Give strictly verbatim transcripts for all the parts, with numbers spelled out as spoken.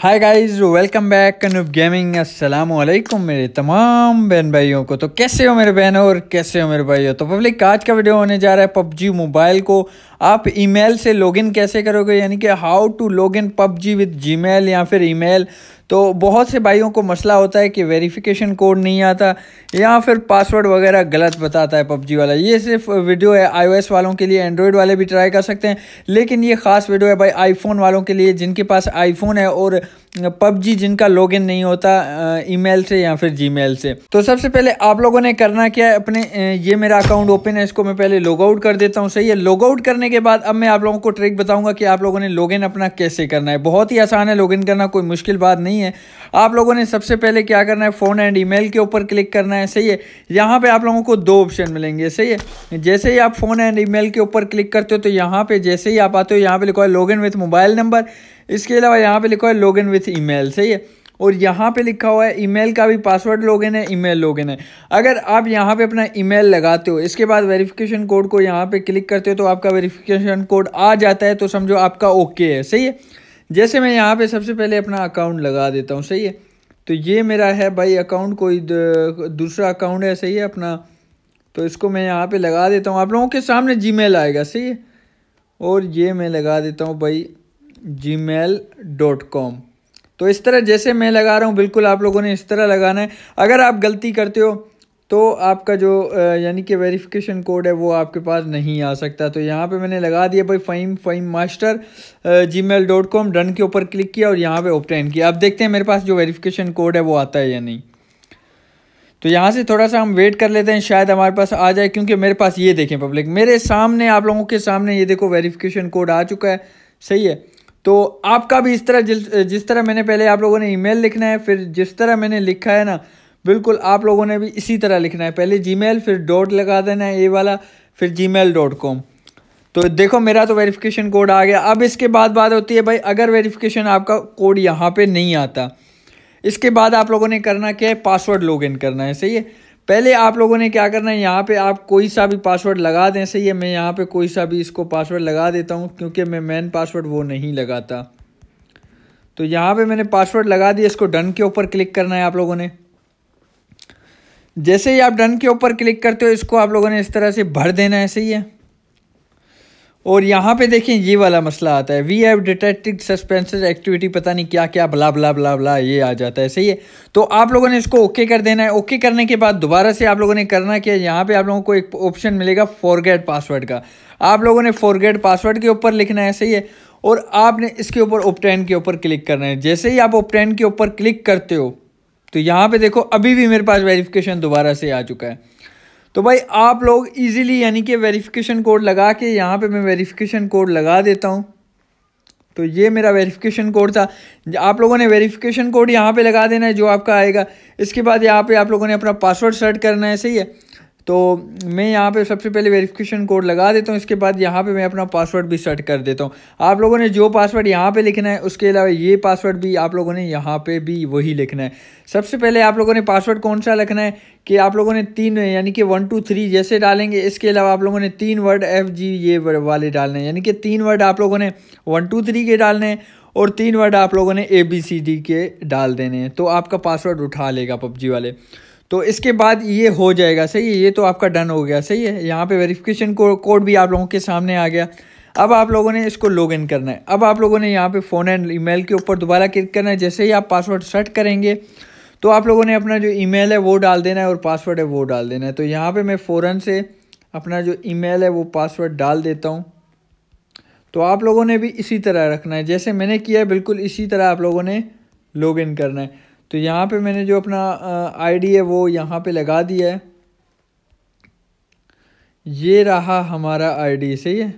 हाय guys, welcome back कनूब gaming. अस्सलाम वालेकुम मेरे तमाम बहन भाइयों को। तो कैसे हो मेरे बहनों और कैसे हो मेरे भाइयों। तो पब्लिक, आज का वीडियो होने जा रहा है पबजी मोबाइल को आप ईमेल से लॉगिन कैसे करोगे, यानी कि how to login PUBG with Gmail या फिर ईमेल। तो बहुत से भाइयों को मसला होता है कि वेरिफिकेशन कोड नहीं आता या फिर पासवर्ड वगैरह गलत बताता है पबजी वाला। ये सिर्फ वीडियो है आईओएस वालों के लिए, एंड्रॉयड वाले भी ट्राई कर सकते हैं, लेकिन ये ख़ास वीडियो है भाई आईफोन वालों के लिए जिनके पास आईफोन है और पबजी जिनका लॉगिन नहीं होता ईमेल से या फिर जीमेल से। तो सबसे पहले आप लोगों ने करना क्या है, अपने ये मेरा अकाउंट ओपन है, इसको मैं पहले लॉग आउट कर देता हूँ। सही है, लॉग आउट करने के बाद अब मैं आप लोगों को ट्रिक बताऊँगा कि आप लोगों ने लॉगिन अपना कैसे करना है। बहुत ही आसान है लॉगिन करना, कोई मुश्किल बात नहीं है। आप लोगों ने सबसे पहले क्या करना है, फोन एंड ईमेल के ऊपर क्लिक करना है। सही है, यहाँ पे आप लोगों को दो ऑप्शन मिलेंगे। सही है, जैसे ही आप फोन एंड ईमेल के ऊपर क्लिक करते हो तो यहाँ पे जैसे ही आप आते हो यहाँ पे लिखा है लॉगिन विथ मोबाइल नंबर, इसके अलावा यहाँ पे लिखा है लॉगिन विथ ईमेल। सही है, और यहाँ पे लिखा हुआ है ईमेल का भी पासवर्ड लॉगिन है, ईमेल लॉगिन है। अगर आप यहाँ पे अपना ईमेल लगाते हो, इसके बाद वेरिफिकेशन कोड को यहाँ पे क्लिक करते हो तो आपका वेरिफिकेशन कोड आ जाता है, तो समझो आपका ओके है। सही है, जैसे मैं यहाँ पे सबसे पहले अपना अकाउंट लगा देता हूँ। सही है, तो ये मेरा है भाई अकाउंट, कोई दूसरा अकाउंट है। सही है अपना, तो इसको मैं यहाँ पे लगा देता हूँ। आप लोगों के सामने जीमेल आएगा। सही है, और ये मैं लगा देता हूँ भाई जीमेल डॉट कॉम। तो इस तरह जैसे मैं लगा रहा हूँ बिल्कुल आप लोगों ने इस तरह लगाना है। अगर आप गलती करते हो तो आपका जो यानी कि वेरिफिकेशन कोड है वो आपके पास नहीं आ सकता। तो यहाँ पे मैंने लगा दिया भाई Faheem Faheem master Gmail dot com done के ऊपर क्लिक किया और यहाँ पे ऑब्टेन किया। अब देखते हैं मेरे पास जो वेरिफिकेशन कोड है वो आता है या नहीं। तो यहाँ से थोड़ा सा हम वेट कर लेते हैं, शायद हमारे पास आ जाए, क्योंकि मेरे पास ये देखें पब्लिक, मेरे सामने आप लोगों के सामने ये देखो वेरिफिकेशन कोड आ चुका है। सही है, तो आपका भी इस तरह जिस जिस तरह मैंने पहले आप लोगों ने ईमेल लिखना है, फिर जिस तरह मैंने लिखा है ना बिल्कुल आप लोगों ने भी इसी तरह लिखना है। पहले जीमेल, फिर डॉट लगा देना है ये वाला, फिर जीमेल डॉट कॉम। तो देखो मेरा तो वेरिफिकेशन कोड आ गया। अब इसके बाद बात होती है भाई, अगर वेरिफिकेशन आपका कोड यहाँ पे नहीं आता, इसके बाद आप लोगों ने करना क्या है, पासवर्ड लॉगिन करना है। सही है, पहले आप लोगों ने क्या करना है, यहाँ पे आप कोई सा भी पासवर्ड लगा दें। सही है, मैं यहाँ पे कोई सा भी इसको पासवर्ड लगा देता हूँ क्योंकि मैं मेन पासवर्ड वो नहीं लगाता। तो यहाँ पे मैंने पासवर्ड लगा दिया, इसको डन के ऊपर क्लिक करना है आप लोगों ने। जैसे ही आप डन के ऊपर क्लिक करते हो इसको आप लोगों ने इस तरह से भर देना है। सही है, और यहाँ पे देखें ये वाला मसला आता है, we have detected suspicious activity, पता नहीं क्या क्या बला बला बला बला ये आ जाता है। सही है, तो आप लोगों ने इसको ओके कर देना है। ओके करने के बाद दोबारा से आप लोगों ने करना क्या है, यहाँ पे आप लोगों को एक ऑप्शन मिलेगा फॉरगेट पासवर्ड का, आप लोगों ने फॉरगेट पासवर्ड के ऊपर लिखना है। सही है, और आपने इसके ऊपर ऑब्टेन के ऊपर क्लिक करना है। जैसे ही आप ऑब्टेन के ऊपर क्लिक करते हो तो यहाँ पे देखो अभी भी मेरे पास वेरिफिकेशन दोबारा से आ चुका है। तो भाई आप लोग इजीली यानी कि वेरिफिकेशन कोड लगा के, यहाँ पे मैं वेरिफिकेशन कोड लगा देता हूँ। तो ये मेरा वेरिफिकेशन कोड था, आप लोगों ने वेरिफिकेशन कोड यहाँ पे लगा देना है जो आपका आएगा। इसके बाद यहाँ पे आप लोगों ने अपना पासवर्ड सर्च करना है। सही है, तो मैं यहाँ पे सबसे पहले वेरिफिकेशन कोड लगा देता हूँ, इसके बाद यहाँ पे मैं अपना पासवर्ड भी सर्च कर देता हूँ। आप लोगों ने जो पासवर्ड यहाँ पे लिखना है उसके अलावा ये पासवर्ड भी आप लोगों ने यहाँ पे भी वही लिखना है। सबसे पहले आप लोगों ने पासवर्ड कौन सा लिखना है कि आप लोगों ने तीन यानी कि वन टू थ्री जैसे डालेंगे, इसके अलावा आप लोगों ने तीन वर्ड एफ जी ये वाले डालने हैं, यानी कि तीन वर्ड आप लोगों ने वन टू थ्री के डालने हैं और तीन वर्ड आप लोगों ने ए बी सी डी के डाल देने हैं, तो आपका पासवर्ड उठा लेगा पबजी वाले। तो इसके बाद ये हो जाएगा। सही है, ये तो आपका डन हो गया। सही है, यहाँ पे वेरिफिकेशन कोड भी आप लोगों के सामने आ गया। अब आप लोगों ने इसको लॉगिन करना है। अब आप लोगों ने यहाँ पे फ़ोन एंड ईमेल के ऊपर दोबारा क्लिक करना है। जैसे ही आप पासवर्ड सेट करेंगे तो आप लोगों ने अपना जो ईमेल है वो डाल देना है और पासवर्ड है वो डाल देना है। तो यहाँ पर मैं फ़ौरन से अपना जो ईमेल है वो पासवर्ड डाल देता हूँ। तो आप लोगों ने भी इसी तरह रखना है जैसे मैंने किया है, बिल्कुल इसी तरह आप लोगों ने लॉगिन करना है। तो यहाँ पे मैंने जो अपना आईडी है वो यहाँ पे लगा दिया है, ये रहा हमारा आईडी। सही है,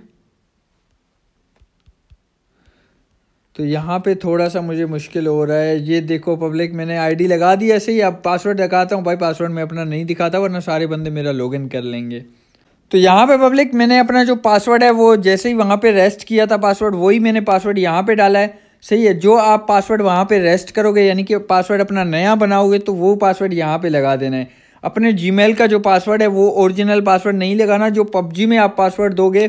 तो यहाँ पे थोड़ा सा मुझे मुश्किल हो रहा है, ये देखो पब्लिक मैंने आईडी लगा दिया। सही है, अब पासवर्ड दिखाता हूँ, भाई पासवर्ड मैं अपना नहीं दिखाता वरना सारे बंदे मेरा लॉगिन कर लेंगे। तो यहाँ पे पब्लिक मैंने अपना जो पासवर्ड है वो जैसे ही वहाँ पे रेस्ट किया था पासवर्ड, वही मैंने पासवर्ड यहाँ पे डाला है। सही है, जो आप पासवर्ड वहाँ पे रेस्ट करोगे यानी कि पासवर्ड अपना नया बनाओगे तो वो पासवर्ड यहाँ पे लगा देना है। अपने जीमेल का जो पासवर्ड है वो ओरिजिनल पासवर्ड नहीं लगाना, जो पबजी में आप पासवर्ड दोगे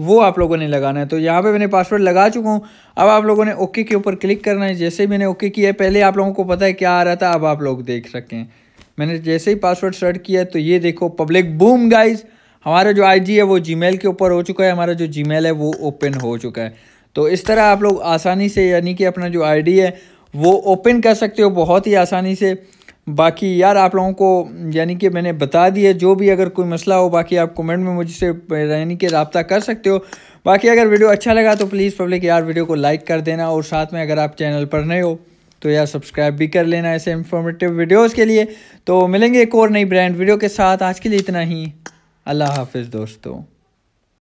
वो आप लोगों ने लगाना है। तो यहाँ पे मैंने पासवर्ड लगा चुका हूँ। अब आप लोगों ने ओके के ऊपर क्लिक करना है। जैसे ही मैंने ओके किया है, पहले आप लोगों को पता है क्या आ रहा था, अब आप लोग देख सकते हैं। मैंने जैसे ही पासवर्ड सर्च किया तो ये देखो पब्लिक, बूम गाइज, हमारा जो आईडी है वो जीमेल के ऊपर हो चुका है, हमारा जो जीमेल है वो ओपन हो चुका है। तो इस तरह आप लोग आसानी से यानी कि अपना जो आईडी है वो ओपन कर सकते हो बहुत ही आसानी से। बाकी यार आप लोगों को यानी कि मैंने बता दिया, जो भी अगर कोई मसला हो बाकी आप कमेंट में मुझसे यानी कि रब्ता कर सकते हो। बाकी अगर वीडियो अच्छा लगा तो प्लीज़ पब्लिक यार वीडियो को लाइक कर देना, और साथ में अगर आप चैनल पर नए हो तो यार सब्सक्राइब भी कर लेना ऐसे इंफॉर्मेटिव वीडियोज़ के लिए। तो मिलेंगे एक और नई ब्रांड वीडियो के साथ, आज के लिए इतना ही, अल्लाह हाफिज़ दोस्तों।